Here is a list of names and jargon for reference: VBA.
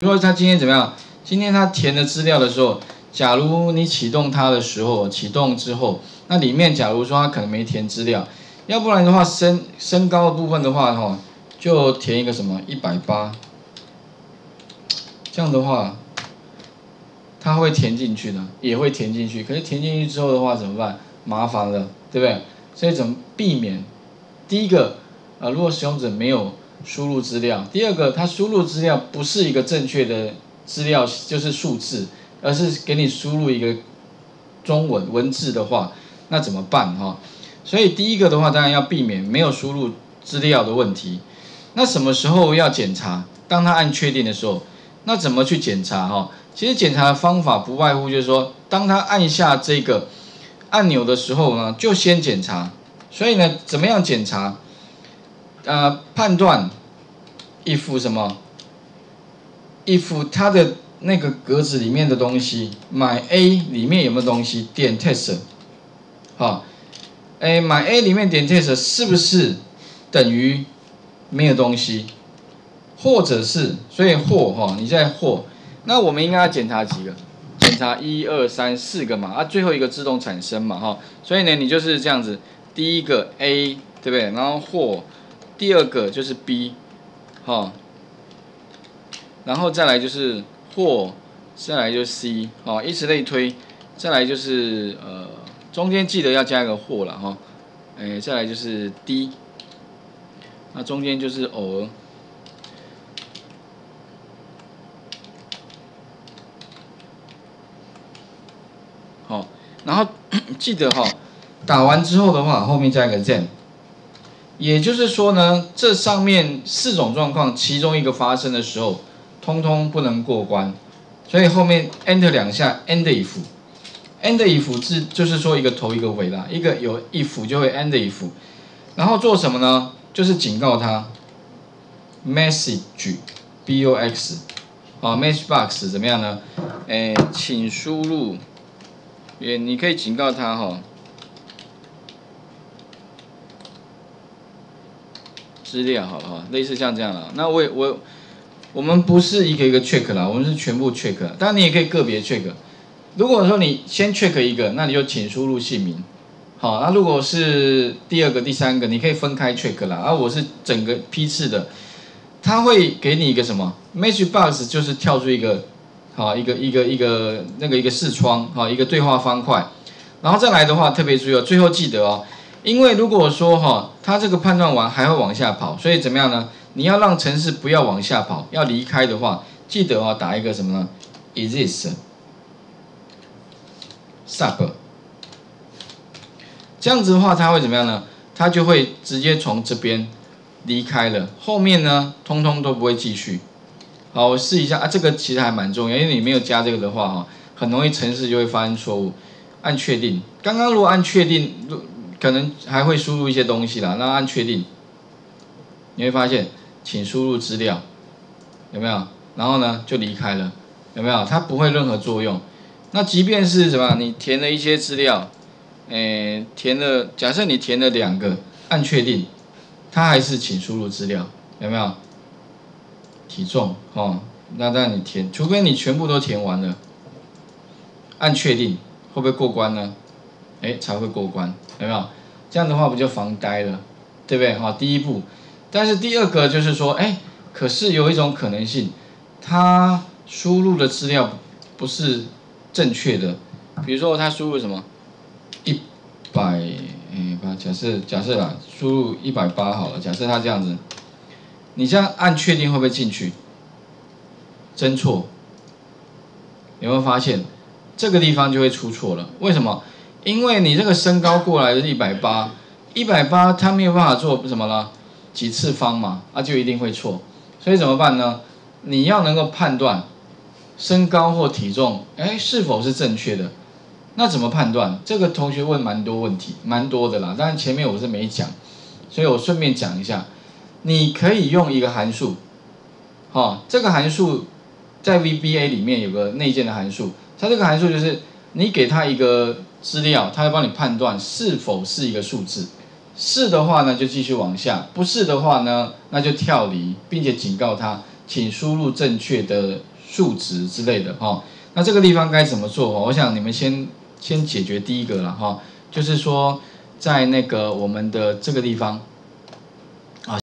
如果他今天怎么样？今天他填的资料的时候，假如你启动它的时候，启动之后，那里面假如说他可能没填资料，要不然的话，身高的部分的话，哈，就填一个什么180，这样的话，他会填进去的，也会填进去。可是填进去之后的话怎么办？麻烦了，对不对？所以怎么避免？第一个，如果使用者没有输入资料，第二个，他输入资料不是一个正确的资料，就是数字，而是给你输入一个中文文字的话，那怎么办哈？所以第一个的话，当然要避免没有输入资料的问题。那什么时候要检查？当他按确定的时候，那怎么去检查哈？其实检查的方法不外乎就是说，当他按下这个按钮的时候呢，就先检查。所以呢，怎么样检查？判断 if 什么 if 它的那个格子里面的东西，买 A 里面有没有东西，点 test， 好，买 A 里面点 test 是不是等于没有东西，或者是所以或哈、哦、你在或，那我们应该要检查几个，检查1、2、3、4个嘛，啊最后一个自动产生嘛哈、哦，所以呢你就是这样子，第一个 A 对不对，然后或第二个就是 B， 哈、哦，然后再来就是或，再来就是 C， 哈、哦，以此类推，再来就是中间记得要加一个或了哈，再来就是 D， 那中间就是偶尔，好、哦，然后记得哈、哦，打完之后的话，后面加一个 then。也就是说呢，这上面4种状况，其中一个发生的时候，通通不能过关，所以后面 Enter 2下 ，End if，End if 是就是说一个头一个尾啦，一个有 if 就会 End if， 然后做什么呢？就是警告它 ，message，box， 啊 ，message box 怎么样呢？请输入，也你可以警告它哈。资料好了哈，类似像这样了。那我们不是一个一个 check 啦，我们是全部 check。当然你也可以个别 check。如果说你先 check 一个，那你就请输入姓名。好，那如果是第二个、第三个，你可以分开 check 啦。啊，我是整个批次的，它会给你一个什么 message box， 就是跳出一个好一个那个一个视窗，好一个对话方块。然后再来的话，特别注意哦，最后记得哦。因为如果说哈，它这个判断完还会往下跑，所以怎么样呢？你要让程式不要往下跑，要离开的话，记得哦，打一个什么呢 ？exist sub， 这样子的话，它会怎么样呢？它就会直接从这边离开了，后面呢，通通都不会继续。好，我试一下啊，这个其实还蛮重要，因为你没有加这个的话哈，很容易程式就会发生错误。按确定，刚刚如果按确定，可能还会输入一些东西啦，那按确定，你会发现，请输入资料，有没有？然后呢就离开了，有没有？它不会任何作用。那即便是什么，你填了一些资料，填了，假设你填了2个，按确定，它还是请输入资料，有没有？体重哦，那当然你填，除非你全部都填完了，按确定，会不会过关呢？才会过关，有没有？这样的话不就防呆了，对不对？好，第一步。但是第二个就是说，可是有一种可能性，他输入的资料不是正确的，比如说他输入什么100，假设啦，输入180好了，假设他这样子，你这样按确定会不会进去？侦错，有没有发现这个地方就会出错了？为什么？因为你这个身高过来的是180，它没有办法做什么了，几次方嘛，就一定会错，所以怎么办呢？你要能够判断身高或体重，是否是正确的？那怎么判断？这个同学问蛮多问题，蛮多的啦。当然前面我是没讲，所以我顺便讲一下，你可以用一个函数，这个函数在 VBA 里面有个内建的函数，它这个函数就是你给它一个资料，它会帮你判断是否是一个数字，是的话呢就继续往下，不是的话呢那就跳离，并且警告它请输入正确的数值之类的哈。那这个地方该怎么做？我想你们先解决第一个了哈，就是说在那个我们的这个地方